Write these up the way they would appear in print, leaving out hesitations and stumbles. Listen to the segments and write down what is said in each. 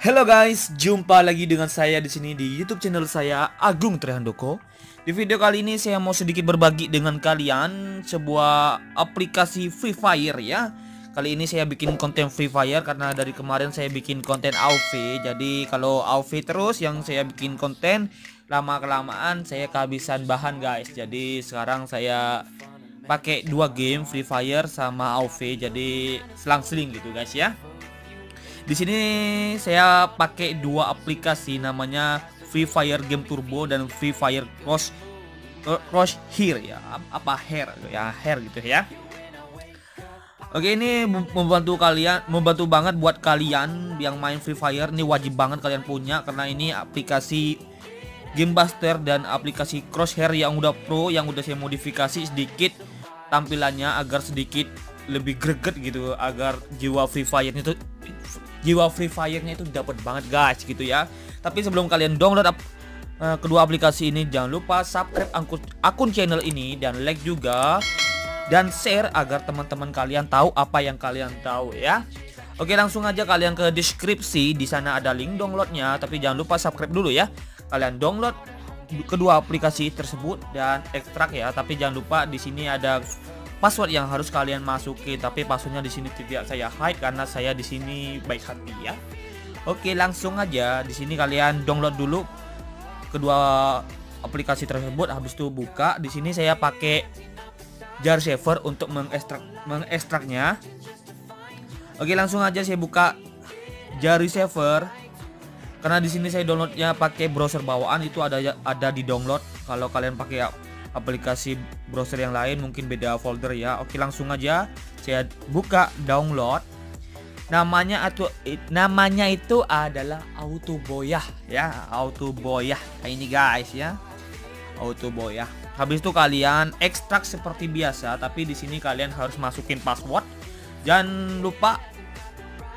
Halo guys, jumpa lagi dengan saya di sini di YouTube channel saya Agung Trehandoko. Di video kali ini saya mau sedikit berbagi dengan kalian sebuah aplikasi Free Fire ya. Kali ini saya bikin konten Free Fire karena dari kemarin saya bikin konten AoV. Jadi kalau AoV terus yang saya bikin konten, lama-kelamaan saya kehabisan bahan guys. Jadi sekarang saya pakai dua game, Free Fire sama AoV, jadi selang-seling gitu guys ya. Di sini saya pakai dua aplikasi namanya Free Fire Game Turbo dan Free Fire Crosshair ya. Apa hair ya, hair gitu ya. Oke, ini membantu banget buat kalian yang main Free Fire. Ini wajib banget kalian punya karena ini aplikasi Game Buster dan aplikasi Crosshair yang udah pro, yang udah saya modifikasi sedikit tampilannya agar sedikit lebih greget gitu, agar jiwa Free Fire itu dapat banget guys gitu ya. Tapi sebelum kalian download kedua aplikasi ini, jangan lupa subscribe akun channel ini dan like juga dan share agar teman-teman kalian tahu apa yang kalian tahu ya. Oke, langsung aja kalian ke deskripsi, di sana ada link downloadnya, tapi jangan lupa subscribe dulu ya. Kalian download kedua aplikasi tersebut dan ekstrak ya, tapi jangan lupa di sini ada password yang harus kalian masuki, tapi passwordnya di sini tidak saya hide karena saya di sini baik hati ya. Oke, langsung aja di sini kalian download dulu kedua aplikasi tersebut, habis itu buka. Di sini saya pakai Jarshaver untuk mengekstraknya. Oke, langsung aja saya buka Jarshaver. Karena di sini saya downloadnya pakai browser bawaan, itu ada di download. Kalau kalian pakai aplikasi browser yang lain mungkin beda folder ya. Oke, langsung aja saya buka download. Namanya itu adalah Auto Boyah ya, Auto Boyah. Nah, ini guys ya, Auto Boyah. Habis itu kalian ekstrak seperti biasa, tapi di sini kalian harus masukin password. Jangan lupa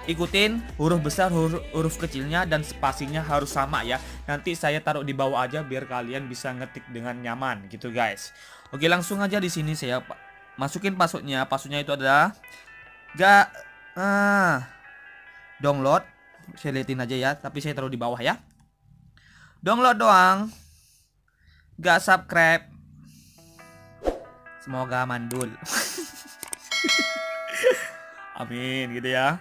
ikutin huruf besar, huruf kecilnya, dan spasinya harus sama ya. Nanti saya taruh di bawah aja biar kalian bisa ngetik dengan nyaman gitu guys. Oke, langsung aja di sini saya masukin passwordnya. Passwordnya itu adalah download. Saya liatin aja ya, tapi saya taruh di bawah ya. Download doang, gak subscribe. Semoga mandul. Amin gitu ya.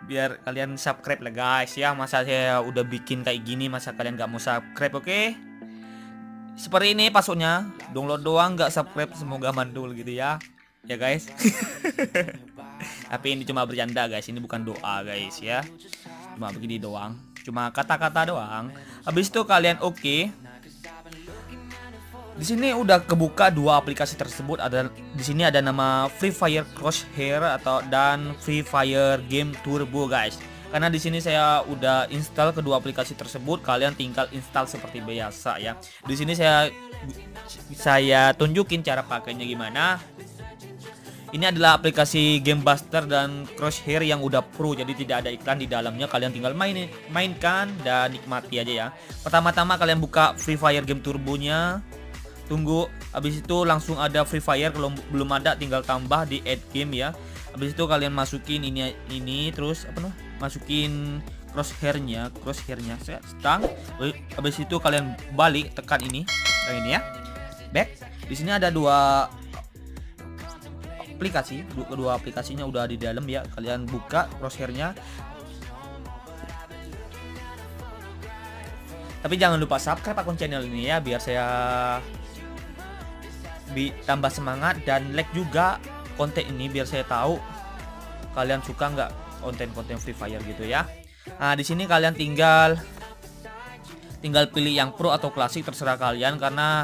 Biar kalian subscribe lah guys ya. Masa saya udah bikin kayak gini, masa kalian gak mau subscribe? Oke, seperti ini passwordnya. Download doang, gak subscribe, semoga mandul gitu ya. Ya guys. Tapi ini cuma bercanda guys, ini bukan doa guys ya. Cuma begini doang, cuma kata-kata doang. Habis itu kalian oke. Di sini udah kebuka dua aplikasi tersebut. Ada di sini ada nama Free Fire Crosshair dan Free Fire Game Turbo guys. Karena di sini saya udah install kedua aplikasi tersebut, kalian tinggal install seperti biasa ya. Di sini saya tunjukin cara pakainya gimana. Ini adalah aplikasi Game Buster dan Crosshair yang udah pro, jadi tidak ada iklan di dalamnya. Kalian tinggal mainkan dan nikmati aja ya. Pertama-tama kalian buka Free Fire Game Turbonya. Tunggu, habis itu langsung ada Free Fire. Kalau belum ada tinggal tambah di add game ya. Habis itu kalian masukin ini terus masukin crosshairnya stang. Habis itu kalian balik, tekan ini ya, back. Di sini ada dua aplikasi, kedua aplikasinya udah di dalam ya. Kalian buka crosshairnya, tapi jangan lupa subscribe akun channel ini ya, biar saya tambah semangat, dan like juga konten ini biar saya tahu kalian suka nggak konten-konten Free Fire gitu ya. Nah, di sini kalian tinggal pilih yang pro atau klasik, terserah kalian, karena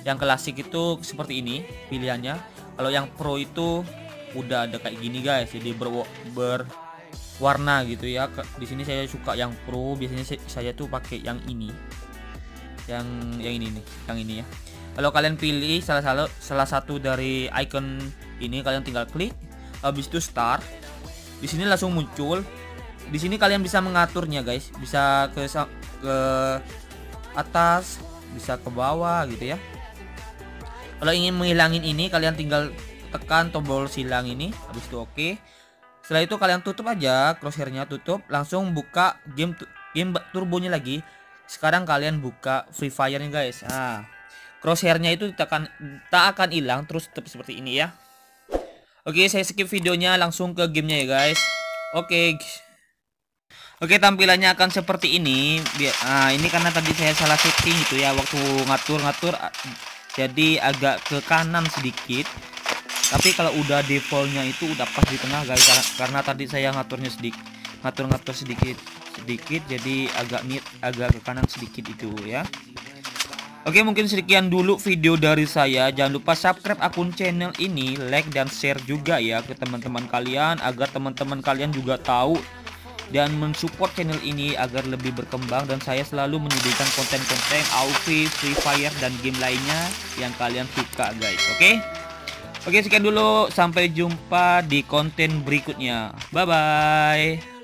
yang klasik itu seperti ini pilihannya. Kalau yang pro itu udah ada kayak gini guys, jadi berwarna gitu ya. Di sini saya suka yang pro, biasanya saya tuh pakai yang ini, yang ini nih, yang ini ya. Kalau kalian pilih salah satu dari icon ini, kalian tinggal klik, habis itu start. Di sini langsung muncul. Di sini kalian bisa mengaturnya guys, bisa ke atas, bisa ke bawah gitu ya. Kalau ingin menghilangin ini, kalian tinggal tekan tombol silang ini, habis itu oke. Setelah itu kalian tutup aja crosshairnya, tutup, langsung buka game turbonya lagi. Sekarang kalian buka Free Fire nya guys. Nah, crosshairnya itu tak akan hilang, terus tetap seperti ini ya. Oke, saya skip videonya, langsung ke gamenya ya guys. Oke, tampilannya akan seperti ini. Nah, ini karena tadi saya salah setting gitu ya, waktu ngatur-ngatur jadi agak ke kanan sedikit. Tapi kalau udah defaultnya itu udah pas di tengah guys, karena tadi saya ngatur-ngatur sedikit jadi agak ke kanan sedikit itu ya. Oke, mungkin sekian dulu video dari saya. Jangan lupa subscribe akun channel ini, like dan share juga ya ke teman-teman kalian, agar teman-teman kalian juga tahu dan mensupport channel ini agar lebih berkembang. Dan saya selalu menyediakan konten-konten AoV, Free Fire dan game lainnya yang kalian suka guys. Oke, sekian dulu. Sampai jumpa di konten berikutnya. Bye-bye.